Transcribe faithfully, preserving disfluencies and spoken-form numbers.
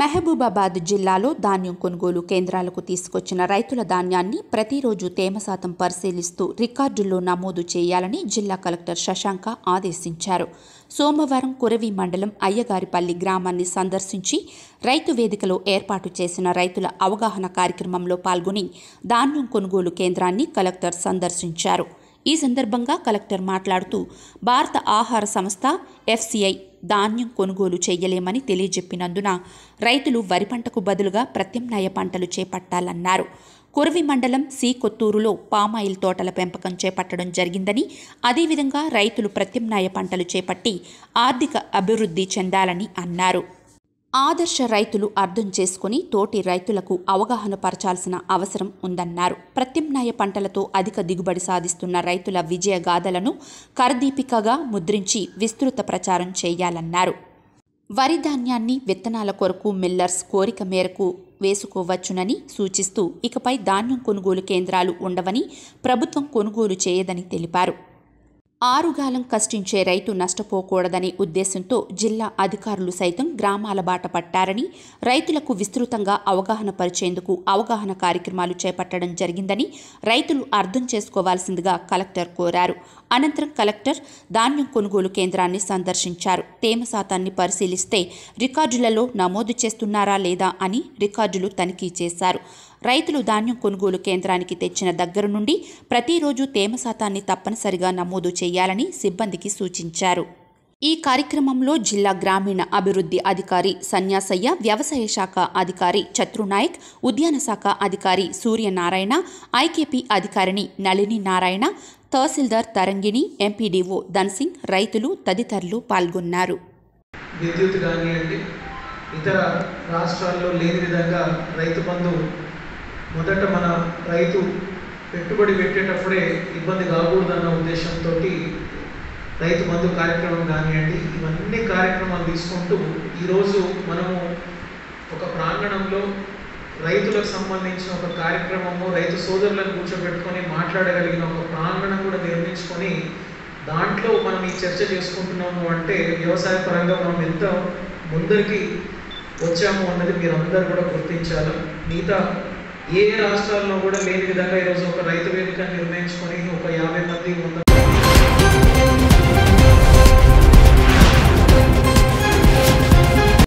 మహబూబాబాద్ జిల్లాలో ధాన్యం కొనుగోలు కేంద్రాలకు తీసుకొచ్చిన రైతుల ధాన్యాన్ని ప్రతిరోజు తేమ శాతం పరిశీలిస్తూ రికార్డుల్లో నమోదు చేయాలని జిల్లా కలెక్టర్ శశాంక ఆదేశించారు. సోమవారం కురవి మండలం అయ్యగారిపల్లి గ్రామాన్ని సందర్శించి రైతు వేదికలో ఏర్పాటు చేసిన రైతుల అవగాహన కార్యక్రమంలో పాల్గొని ధాన్యం కొనుగోలు కేంద్రాన్ని కలెక్టర్ సందర్శించారు. ఈ సందర్భంగా కలెక్టర్ మాట్లాడుతూ భారత ఆహార సంస్థ ఎఫ్సిఐ ధాన్యం కొనుగోలు చేయలేమని తెలియజెప్పినందున రైతులు వరి పంటకు బదులుగా ప్రత్యామ్నాయ పంటలు చేపట్టాలన్నారు. కురవి మండలం సి కొత్తూరులో పామాయిల్ తోటల పెంపకం చేపట్టడం జరిగిందని, అదేవిధంగా రైతులు ప్రత్యామ్నాయ పంటలు చేపట్టి ఆర్థిక అభివృద్ధి చెందాలని అన్నారు. ఆదర్శ రైతులు అర్థం చేసుకుని తోటి రైతులకు అవగాహన పరచాల్సిన అవసరం ఉందన్నారు. ప్రత్యామ్నాయ పంటలతో అధిక దిగుబడి సాధిస్తున్న రైతుల విజయగాథలను కరదీపికగా ముద్రించి విస్తృత ప్రచారం చేయాలన్నారు. వరి ధాన్యాన్ని విత్తనాల కొరకు మిల్లర్స్ కోరిక మేరకు వేసుకోవచ్చునని సూచిస్తూ ఇకపై ధాన్యం కొనుగోలు కేంద్రాలు ఉండవని, ప్రభుత్వం కొనుగోలు చేయదని తెలిపారు. ఆరుగాలం కష్టించే రైతు నష్టపోకూడదనే ఉద్దేశంతో జిల్లా అధికారులు సైతం గ్రామాల బాట పట్టారని, రైతులకు విస్తృతంగా అవగాహన పరిచేందుకు అవగాహన కార్యక్రమాలు చేపట్టడం జరిగిందని రైతులు అర్థం చేసుకోవాల్సిందిగా కలెక్టర్ కోరారు. అనంతరం కలెక్టర్ ధాన్యం కొనుగోలు కేంద్రాన్ని సందర్శించారు. తేమ శాతాన్ని పరిశీలిస్తే రికార్డులలో నమోదు చేస్తున్నారా లేదా అని రికార్డులు తనిఖీ చేశారు. రైతులు ధాన్యం కొనుగోలు కేంద్రానికి తెచ్చిన దగ్గర నుండి ప్రతిరోజు తేమ శాతాన్ని తప్పనిసరిగా నమోదు చేయాలని సిబ్బందికి సూచించారు. ఈ కార్యక్రమంలో జిల్లా గ్రామీణ అభివృద్ధి అధికారి సన్యాసయ్య, వ్యవసాయ శాఖ అధికారి చత్రునాయక్, ఉద్యాన శాఖ అధికారి సూర్యనారాయణ, ఐకేపీ అధికారిని నళిని నారాయణ, తహసీల్దార్ తరంగిణి, ఎంపీడీఓ ధన్సింగ్, రైతులు తదితరులు పాల్గొన్నారు. విద్యుత్ కానివ్వండి, ఇతర రాష్ట్రాల్లో లేని విధంగా రైతు బంధు మొదట మన రైతు పెట్టుబడి పెట్టేటప్పుడే ఇబ్బంది కాకూడదన్న ఉద్దేశంతో రైతు బంధు కార్యక్రమం కానివ్వండి, ఇవన్నీ కార్యక్రమాలు తీసుకుంటూ ఈరోజు మనము ఒక ప్రాంగణంలో రైతులకు సంబంధించిన ఒక కార్యక్రమము, రైతు సోదరులను కూర్చోబెట్టుకొని మాట్లాడగలిగిన ఒక ప్రాంగణం కూడా నిర్మించుకొని దాంట్లో మనం ఈ చర్చ చేసుకుంటున్నాము అంటే వ్యవసాయ పరంగా మనం ఎంత ముందరికి వచ్చాము అన్నది మీరందరూ కూడా గుర్తించాలి. మిగతా ఏ రాష్ట్రాల్లో కూడా లేని విధంగా ఈరోజు ఒక రైతు వేదిక నిర్ణయించుకొని ఒక యాభై మంది